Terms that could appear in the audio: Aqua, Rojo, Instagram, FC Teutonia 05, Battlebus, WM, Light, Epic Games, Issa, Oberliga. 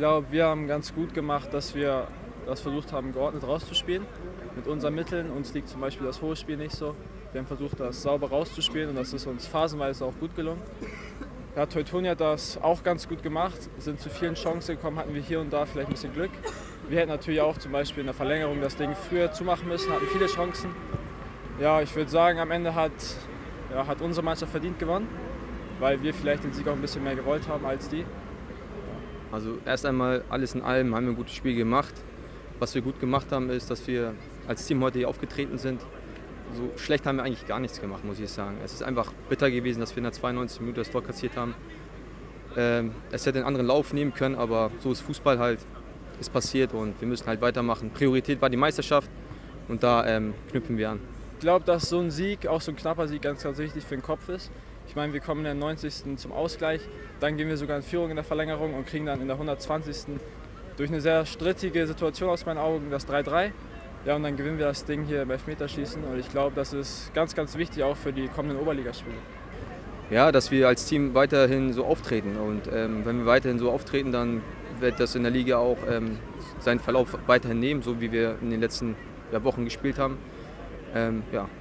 glaube, wir haben ganz gut gemacht, dass wir das versucht haben, geordnet rauszuspielen. Mit unseren Mitteln. Uns liegt zum Beispiel das hohe Spiel nicht so. Wir haben versucht, das sauber rauszuspielen und das ist uns phasenweise auch gut gelungen. Ja, Teutonia hat das auch ganz gut gemacht, sind zu vielen Chancen gekommen, hatten wir hier und da vielleicht ein bisschen Glück. Wir hätten natürlich auch zum Beispiel in der Verlängerung das Ding früher zumachen müssen, hatten viele Chancen. Ja, ich würde sagen, am Ende hat unsere Mannschaft verdient gewonnen, weil wir vielleicht den Sieg auch ein bisschen mehr gewollt haben als die. Also erst einmal, alles in allem haben wir ein gutes Spiel gemacht. Was wir gut gemacht haben, ist, dass wir als Team heute hier aufgetreten sind. So schlecht haben wir eigentlich gar nichts gemacht, muss ich sagen. Es ist einfach bitter gewesen, dass wir in der 92. Minute das Tor kassiert haben. Es hätte einen anderen Lauf nehmen können, aber so ist Fußball halt. Ist passiert und wir müssen halt weitermachen. Priorität war die Meisterschaft und da knüpfen wir an. Ich glaube, dass so ein Sieg, auch so ein knapper Sieg, ganz, ganz wichtig für den Kopf ist. Ich meine, wir kommen in der 90. zum Ausgleich, dann gehen wir sogar in Führung in der Verlängerung und kriegen dann in der 120. durch eine sehr strittige Situation aus meinen Augen das 3:3. Ja, und dann gewinnen wir das Ding hier beim Elfmeterschießen und ich glaube, das ist ganz, ganz wichtig auch für die kommenden Oberligaspiele. Ja, dass wir als Team weiterhin so auftreten und wenn wir weiterhin so auftreten, dann wird das in der Liga auch seinen Verlauf weiterhin nehmen, so wie wir in den letzten Wochen gespielt haben. Ja.